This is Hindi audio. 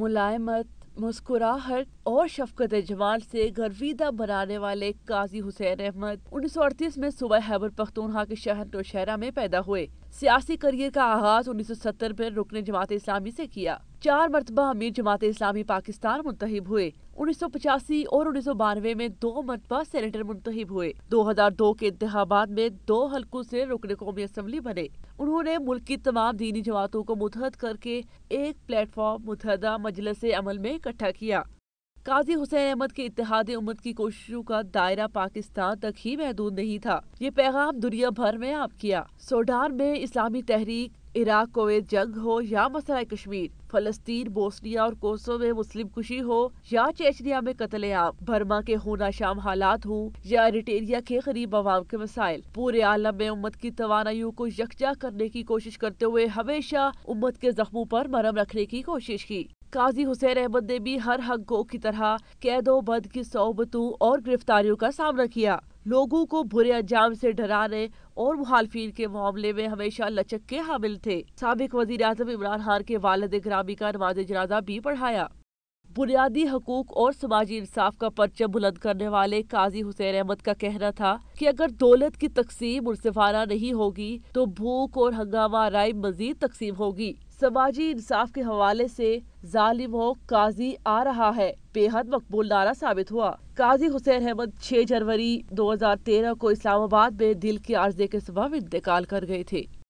मुलायमत, मुस्कुराहट और शफकत जमाल से गर्विदा बनाने वाले काजी हुसैन अहमद 1938 में सुबह खैबर पख्तूनख्वा के शहर दौशहरा में पैदा हुए। सियासी करियर का आगाज 1970 में रुकने जमात इस्लामी से किया। 4 मरतबा अमीर जमात इस्लामी पाकिस्तान मुंतखब हुए। 1985 और 1992 में 2 मरतबा सेनेटर मुंतखब हुए। 2002 के इंतखाबात में 2 हलकों से रुकने कौमी असम्बली बने। उन्होंने मुल्क की तमाम दीनी जमातों को मुतहद करके एक प्लेटफॉर्म मुतहदा मजलस अमल में इकट्ठा किया। काजी हुसैन अहमद के इत्तेहादे उम्मत की कोशिशों का दायरा पाकिस्तान तक ही महदूद नहीं था, ये पैगाम दुनिया भर में आप किया। सूडान में इस्लामी तहरीक, इराक कोवैत जंग हो या मसला कश्मीर, फलस्तीन, बोस्निया और कोसो में मुस्लिम कुशी हो या चेचनिया में कत्लेआम, बर्मा के होना शाम हालात हो या एरिटेरिया के गरीब आवाम के मसाइल, पूरे आलम में उम्मत की तवानाइयों को यकजा करने की कोशिश करते हुए हमेशा उम्मत के जख्मों पर मरहम रखने की कोशिश की। काजी हुसैन अहमद ने भी हर हक गो की तरह कैदो बंद की सौबतों और गिरफ्तारियों का सामना किया। लोगों को बुरे अंजाम से डराने और मुखालफीन के मामले में हमेशा लचक के हामिल थे। साबिक वजीर आजम इमरान खान के वालिद ग्रामी का नमाज जनाजा भी पढ़ाया। बुनियादी हकूक और समाजी इंसाफ का परचम बुलंद करने वाले काजी हुसैन अहमद का कहना था कि अगर दौलत की तकसीम मुनसिफाना नहीं होगी तो भूख और हंगामा राय मजीद तकसीम होगी। समाजी इंसाफ के हवाले से जालिम हो काजी आ रहा है, बेहद मकबूल नारा साबित हुआ। काजी हुसैन अहमद 6 जनवरी 2013 को इस्लामाबाद में दिल के आर्जे के सबब इंतकाल कर गए थे।